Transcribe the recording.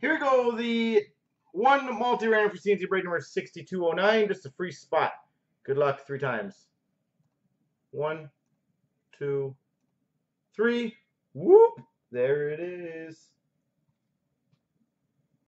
Here we go, the one multi-random for C&C break number 6209, just a free spot. Good luck, three times. One, two, three. Whoop, there it is.